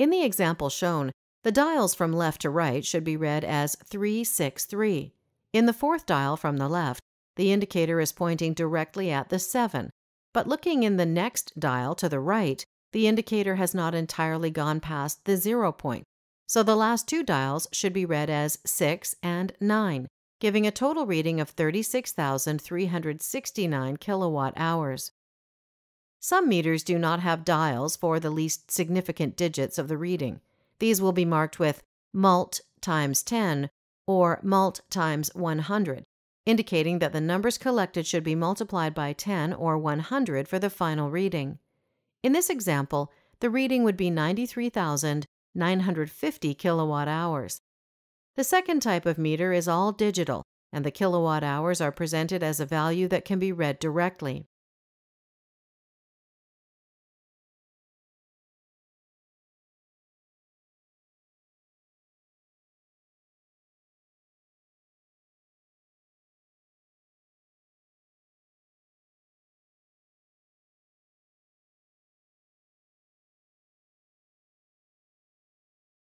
In the example shown, the dials from left to right should be read as 363. In the fourth dial from the left, the indicator is pointing directly at the 7, but looking in the next dial to the right, the indicator has not entirely gone past the 0 point, so the last two dials should be read as 6 and 9, giving a total reading of 36,369 kilowatt hours. Some meters do not have dials for the least significant digits of the reading. These will be marked with mult times 10 or mult times 100, indicating that the numbers collected should be multiplied by 10 or 100 for the final reading. In this example, the reading would be 93,950 kilowatt hours. The second type of meter is all digital, and the kilowatt hours are presented as a value that can be read directly.